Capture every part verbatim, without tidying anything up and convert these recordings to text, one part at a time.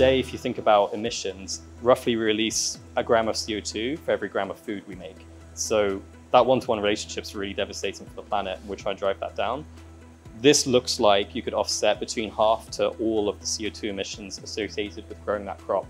day, if you think about emissions, roughly we release a gram of C O two for every gram of food we make. So that one-to-one relationship is really devastating for the planet, and we're trying to drive that down. This looks like you could offset between half to all of the C O two emissions associated with growing that crop.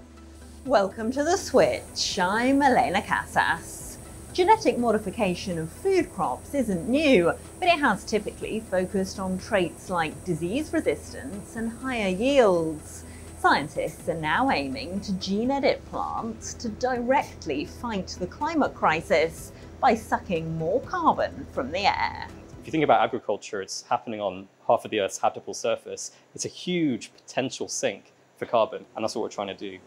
Welcome to The Switch. I'm Elena Cassas. Genetic modification of food crops isn't new, but it has typically focused on traits like disease resistance and higher yields. Scientists are now aiming to gene edit plants to directly fight the climate crisis by sucking more carbon from the air. If you think about agriculture, it's happening on half of the Earth's habitable surface. It's a huge potential sink for carbon, and that's what we're trying to do.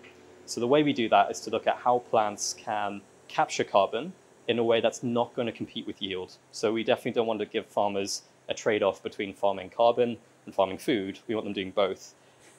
So the way we do that is to look at how plants can capture carbon in a way that's not going to compete with yield. So we definitely don't want to give farmers a trade-off between farming carbon and farming food. We want them doing both.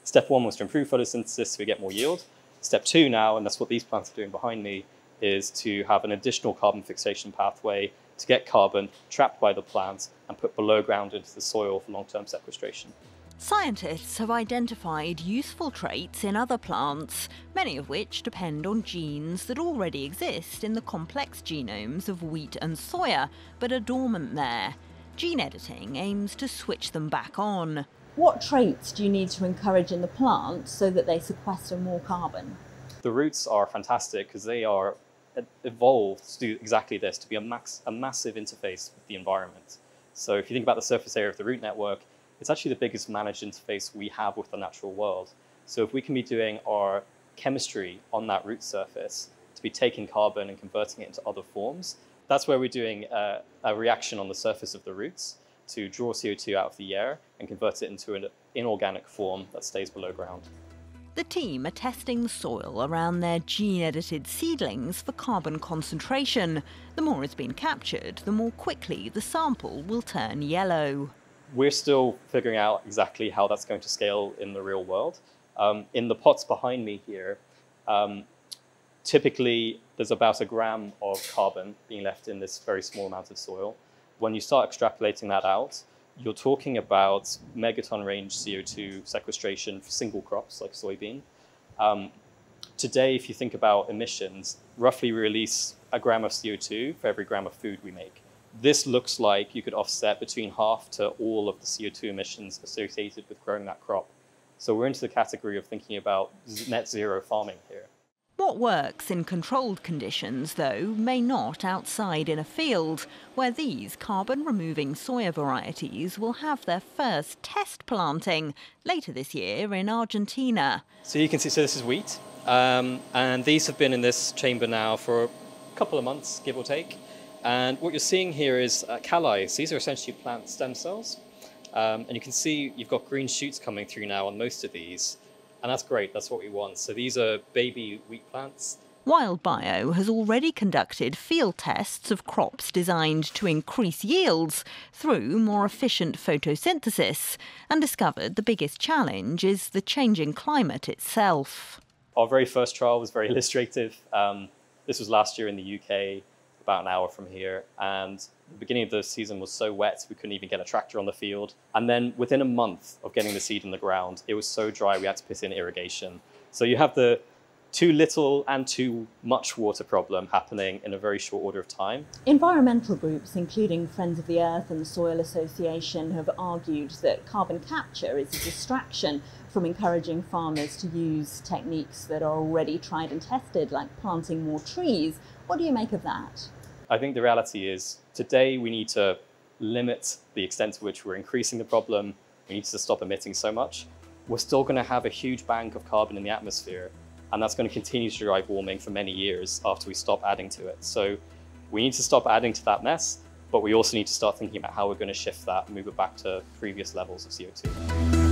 Step one was to improve photosynthesis so we get more yield. Step two now, and that's what these plants are doing behind me, is to have an additional carbon fixation pathway to get carbon trapped by the plants and put below ground into the soil for long-term sequestration. Scientists have identified useful traits in other plants, many of which depend on genes that already exist in the complex genomes of wheat and soya, but are dormant there. Gene editing aims to switch them back on. What traits do you need to encourage in the plant so that they sequester more carbon? The roots are fantastic because they are evolved to do exactly this, to be a, max, a massive interface with the environment. So if you think about the surface area of the root network, it's actually the biggest managed interface we have with the natural world. So if we can be doing our chemistry on that root surface to be taking carbon and converting it into other forms, that's where we're doing a, a reaction on the surface of the roots to draw C O two out of the air and convert it into an inorganic form that stays below ground. The team are testing the soil around their gene-edited seedlings for carbon concentration. The more has been captured, the more quickly the sample will turn yellow. We're still figuring out exactly how that's going to scale in the real world. Um, in the pots behind me here, um, typically there's about a gram of carbon being left in this very small amount of soil. When you start extrapolating that out, you're talking about megaton range C O two sequestration for single crops like soybean. Um, today, if you think about emissions, roughly we release a gram of C O two for every gram of food we make. This looks like you could offset between half to all of the C O two emissions associated with growing that crop. So we're into the category of thinking about net zero farming here. What works in controlled conditions, though, may not outside in a field, where these carbon-removing soya varieties will have their first test planting later this year in Argentina. So you can see, so this is wheat, um, and these have been in this chamber now for a couple of months, give or take. And what you're seeing here is uh, calli. So these are essentially plant stem cells, um, and you can see you've got green shoots coming through now on most of these. And that's great, that's what we want. So these are baby wheat plants. Wild Bio has already conducted field tests of crops designed to increase yields through more efficient photosynthesis and discovered the biggest challenge is the changing climate itself. Our very first trial was very illustrative. Um, this was last year in the U K, about an hour from here. And the beginning of the season was so wet, we couldn't even get a tractor on the field. And then within a month of getting the seed in the ground, it was so dry, we had to put in irrigation. So you have the too little and too much water problem happening in a very short order of time. Environmental groups, including Friends of the Earth and the Soil Association, have argued that carbon capture is a distraction from encouraging farmers to use techniques that are already tried and tested, like planting more trees. What do you make of that? I think the reality is today we need to limit the extent to which we're increasing the problem. We need to stop emitting so much. We're still going to have a huge bank of carbon in the atmosphere. And that's going to continue to drive warming for many years after we stop adding to it. So we need to stop adding to that mess, but we also need to start thinking about how we're going to shift that and move it back to previous levels of C O two.